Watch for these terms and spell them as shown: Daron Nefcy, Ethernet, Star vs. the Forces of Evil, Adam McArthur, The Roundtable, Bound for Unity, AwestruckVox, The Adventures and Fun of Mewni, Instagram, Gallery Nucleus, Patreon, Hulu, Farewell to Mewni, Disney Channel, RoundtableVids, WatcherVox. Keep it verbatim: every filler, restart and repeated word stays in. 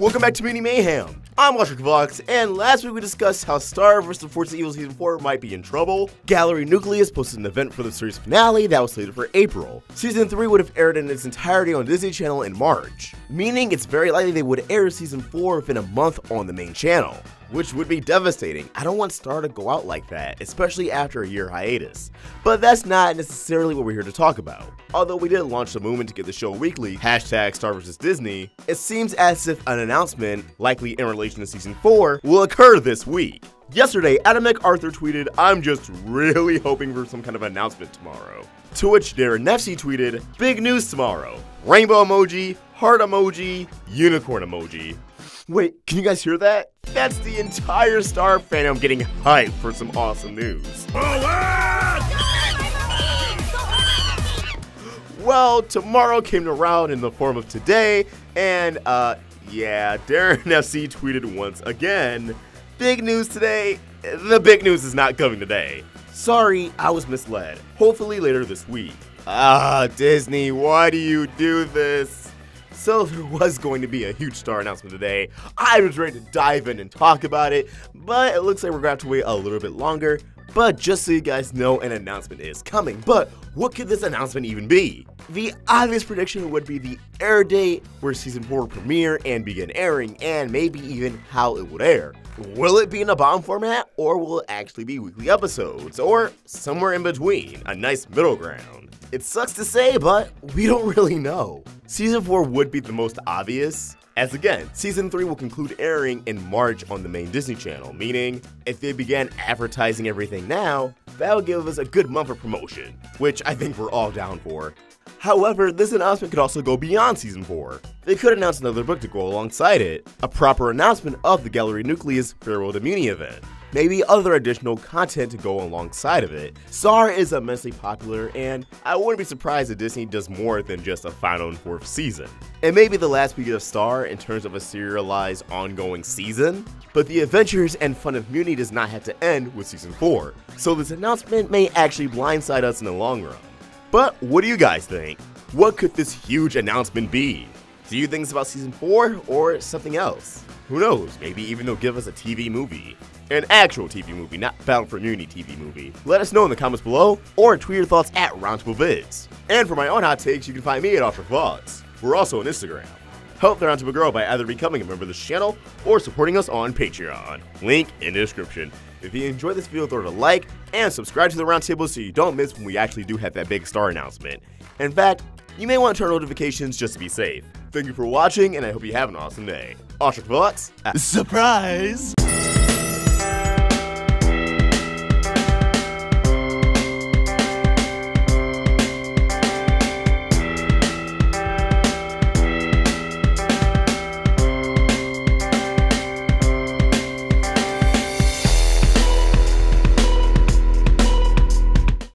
welcome back to Mewni Mayhem. I'm WatcherVox, and last week we discussed how Star versus. the Forces of Evil Season four might be in trouble. Gallery Nucleus posted an event for the series finale that was slated for April. Season three would have aired in its entirety on Disney Channel in March, meaning it's very likely they would air Season four within a month on the main channel, which would be devastating. I don't want Star to go out like that, especially after a year hiatus. But that's not necessarily what we're here to talk about. Although we did launch the movement to get the show weekly, hashtag Star versus. Disney, it seems as if an announcement, likely in relation to Season four, will occur this week. Yesterday, Adam McArthur tweeted, "I'm just really hoping for some kind of announcement tomorrow." To which Daron Nefcy tweeted, "Big news tomorrow." Rainbow emoji, heart emoji, unicorn emoji. Wait, can you guys hear that? That's the entire Star fandom getting hyped for some awesome news. Well, tomorrow came around in the form of today, and uh, yeah, Daron Nefcy tweeted once again, "Big news today." The big news is not coming today. Sorry, I was misled. Hopefully later this week. Ah, Disney, why do you do this? So there was going to be a huge Star announcement today. I was ready to dive in and talk about it, but it looks like we're gonna have to wait a little bit longer. But just so you guys know, an announcement is coming. But what could this announcement even be? The obvious prediction would be the air date where Season four would premiere and begin airing, and maybe even how it would air. Will it be in a bomb format, or will it actually be weekly episodes, or somewhere in between, a nice middle ground? It sucks to say, but we don't really know. Season four would be the most obvious, as again, Season three will conclude airing in March on the main Disney Channel, meaning if they began advertising everything now, that would give us a good month of promotion, which I think we're all down for. However, this announcement could also go beyond Season four. They could announce another book to go alongside it, a proper announcement of the Gallery Nucleus Farewell to Mewni event. Maybe other additional content to go alongside of it. Star is immensely popular, and I wouldn't be surprised if Disney does more than just a final and fourth season. It may be the last week of Star in terms of a serialized ongoing season, but The Adventures and Fun of Mewni does not have to end with Season four, so this announcement may actually blindside us in the long run. But what do you guys think? What could this huge announcement be? Do you think it's about Season four or something else? Who knows, maybe even they'll give us a T V movie. An actual T V movie, not Bound for Unity T V movie. Let us know in the comments below, or tweet your thoughts at RoundtableVids. And for my own hot takes, you can find me at AwestruckVox. We're also on Instagram. Help the Roundtable grow by either becoming a member of this channel or supporting us on Patreon. Link in the description. If you enjoyed this video, throw it a like and subscribe to the Roundtable so you don't miss when we actually do have that big Star announcement. In fact, you may want to turn on notifications just to be safe. Thank you for watching, and I hope you have an awesome day. AwestruckVox, surprise!